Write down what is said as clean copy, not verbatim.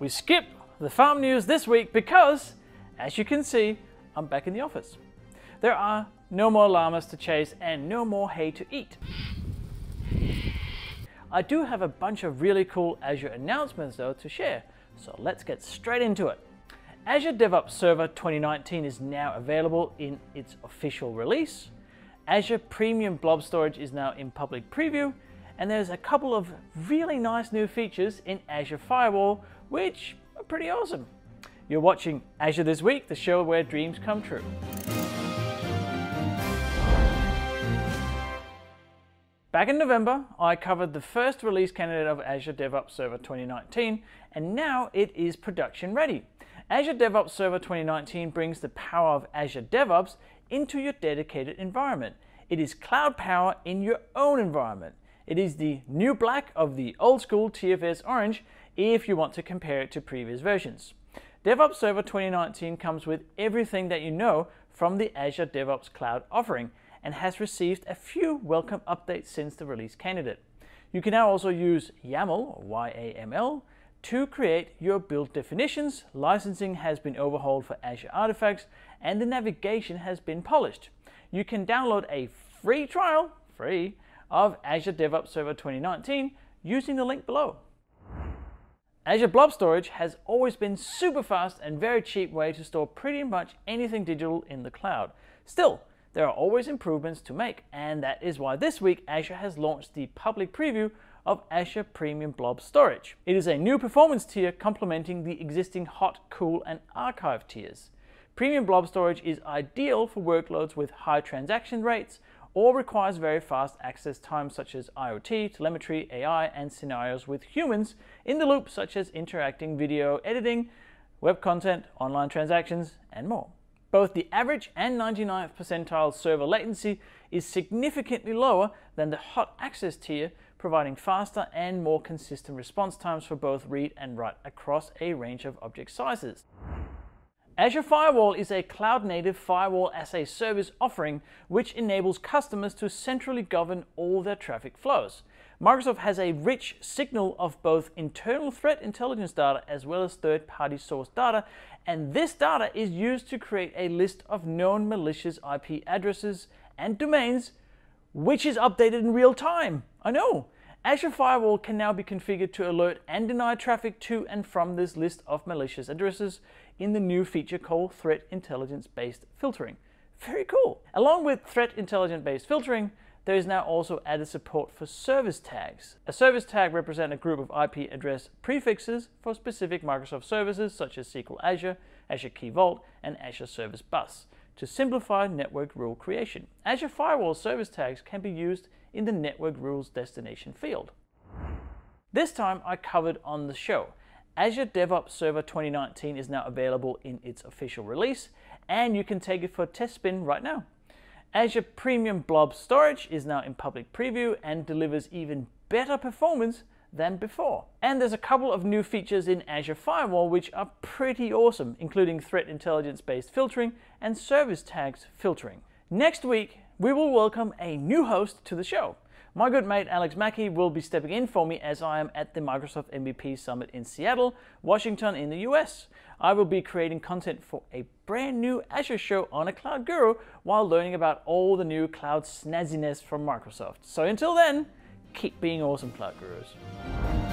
We skip the farm news this week because, as you can see, I'm back in the office. There are no more llamas to chase and no more hay to eat. I do have a bunch of really cool Azure announcements though to share, so let's get straight into it. Azure DevOps Server 2019 is now available in its official release. Azure Premium Blob Storage is now in public preview, and there's a couple of really nice new features in Azure Firewall, which are pretty awesome. You're watching Azure This Week, the show where dreams come true. Back in November, I covered the first release candidate of Azure DevOps Server 2019, and now it is production ready. Azure DevOps Server 2019 brings the power of Azure DevOps into your dedicated environment. It is cloud power in your own environment. It is the new black of the old school TFS orange if you want to compare it to previous versions. DevOps Server 2019 comes with everything that you know from the Azure DevOps Cloud offering, and has received a few welcome updates since the release candidate. You can now also use YAML, or YAML, to create your build definitions. Licensing has been overhauled for Azure Artifacts, and the navigation has been polished. You can download a free trial, of Azure DevOps Server 2019 using the link below. Azure Blob Storage has always been super fast and very cheap way to store pretty much anything digital in the cloud. Still, there are always improvements to make, and that is why this week Azure has launched the public preview of Azure Premium Blob Storage. It is a new performance tier complementing the existing hot, cool, and archive tiers. Premium Blob Storage is ideal for workloads with high transaction rates or requires very fast access times such as IoT, telemetry, AI, and scenarios with humans in the loop such as interacting video editing, web content, online transactions, and more. Both the average and 99th percentile server latency is significantly lower than the hot access tier, providing faster and more consistent response times for both read and write across a range of object sizes. Azure Firewall is a cloud-native firewall as a service offering which enables customers to centrally govern all their traffic flows. Microsoft has a rich signal of both internal threat intelligence data as well as third-party source data, and this data is used to create a list of known malicious IP addresses and domains, which is updated in real time. I know! Azure Firewall can now be configured to alert and deny traffic to and from this list of malicious addresses in the new feature called Threat Intelligence-Based Filtering. Very cool! Along with Threat Intelligence-Based Filtering, there is now also added support for service tags. A service tag represents a group of IP address prefixes for specific Microsoft services such as SQL Azure, Azure Key Vault, and Azure Service Bus to simplify network rule creation. Azure Firewall service tags can be used in the network rules destination field. This time I covered on the show. Azure DevOps Server 2019 is now available in its official release, and you can take it for a test spin right now. Azure Premium Blob Storage is now in public preview and delivers even better performance than before. And there's a couple of new features in Azure Firewall which are pretty awesome, including threat intelligence-based filtering and service tags filtering. Next week, we will welcome a new host to the show. My good mate Alex Mackey will be stepping in for me as I am at the Microsoft MVP Summit in Seattle, Washington in the US. I will be creating content for a brand new Azure show on A Cloud Guru while learning about all the new cloud snazziness from Microsoft. So until then, keep being awesome, Cloud Gurus.